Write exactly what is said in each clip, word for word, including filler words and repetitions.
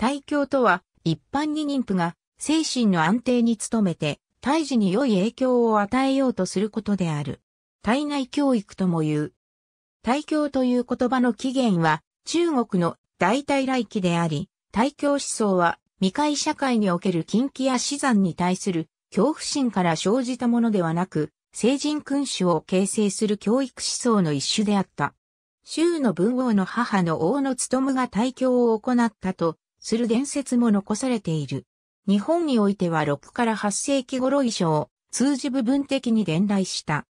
胎教とは、一般に妊婦が精神の安定に努めて、胎児に良い影響を与えようとすることである。胎内教育とも言う。胎教という言葉の起源は、中国の大胎来期であり、胎教思想は、未開社会における禁忌や死産に対する恐怖心から生じたものではなく、聖人君主を形成する教育思想の一種であった。周の文王の母の王の務が胎教を行ったとする伝説も残されている。日本においてはろくからはち世紀頃以上、通じ部分的に伝来した。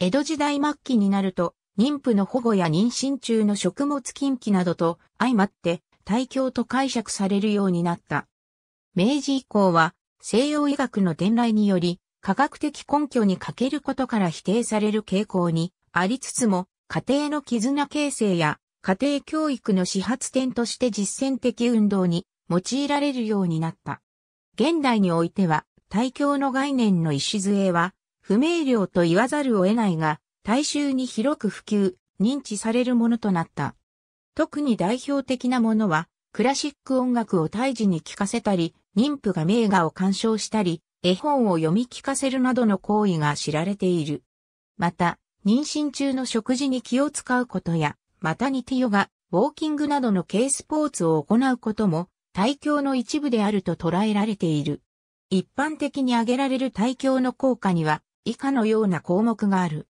江戸時代末期になると、妊婦の保護や妊娠中の食物禁忌などと相まって、胎教と解釈されるようになった。明治以降は、西洋医学の伝来により、科学的根拠に欠けることから否定される傾向にありつつも、家庭の絆形成や家庭教育の始発点として実践的運動に用いられるようになった。現代においては、胎教の概念の礎は、不明瞭と言わざるを得ないが、大衆に広く普及、認知されるものとなった。特に代表的なものは、クラシック音楽を胎児に聴かせたり、妊婦が名画を鑑賞したり、絵本を読み聞かせるなどの行為が知られている。また、妊娠中の食事に気を使うことや、マタニティヨガ、ウォーキングなどの軽スポーツを行うことも、胎教の一部であると捉えられている。一般的に挙げられる胎教の効果には、以下のような項目がある。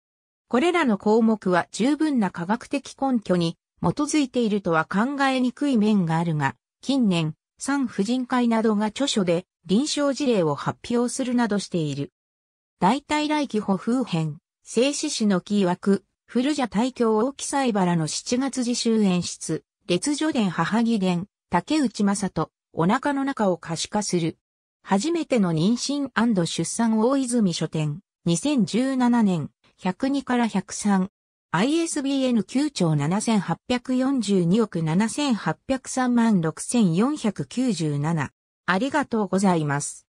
これらの項目は十分な科学的根拠に、基づいているとは考えにくい面があるが、近年、産婦人会などが著書で臨床事例を発表するなどしている。大胎来期歩風編、正史氏の記曰く、古じゃ胎教大木西原のしちがつ次週演出、列女伝母義伝、竹内正人、お腹の中を可視化する。初めての妊娠&出産大泉書店、にせんじゅうななねん、ひゃくにからひゃくさん。アイエスビーエヌ きゅうちょうななせんはっぴゃくよんじゅうにおくななせんはっぴゃくさんまんろくせんよんひゃくきゅうじゅうなな。ありがとうございます。